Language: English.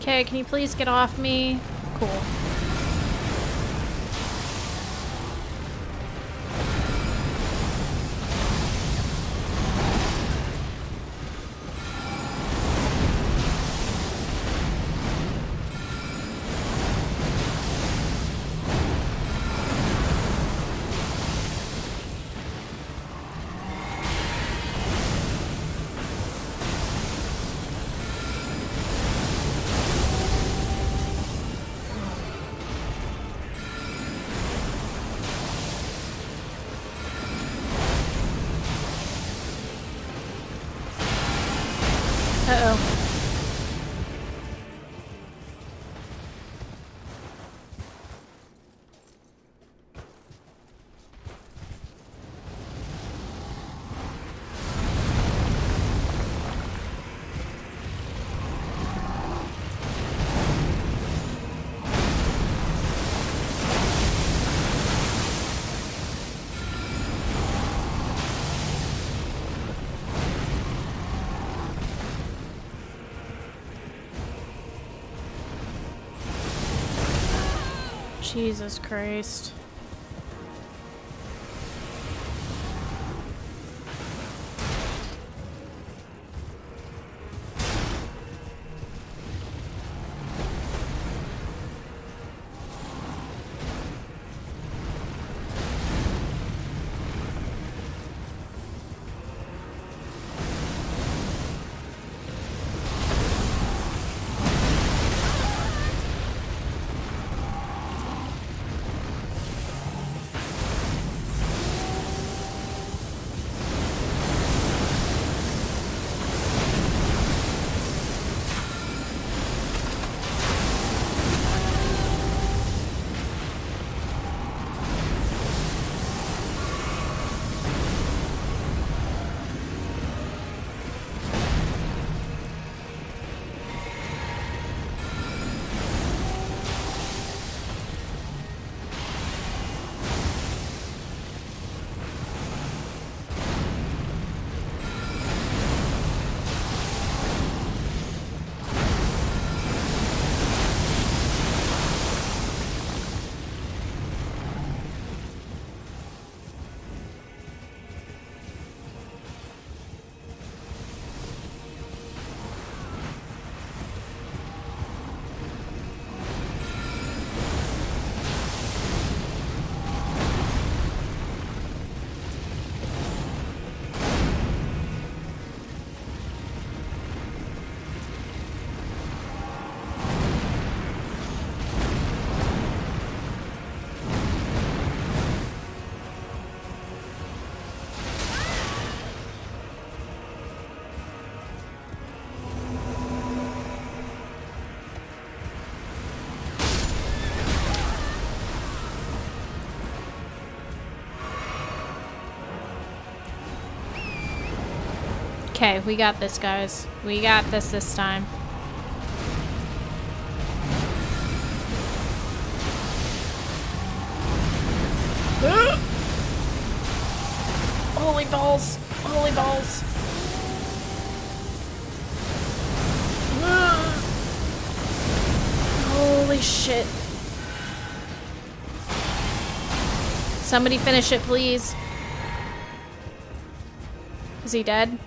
Okay, can you please get off me? Cool. Jesus Christ. Okay, we got this, guys. We got this time. Holy balls. Holy balls. Holy shit. Somebody finish it, please. Is he dead?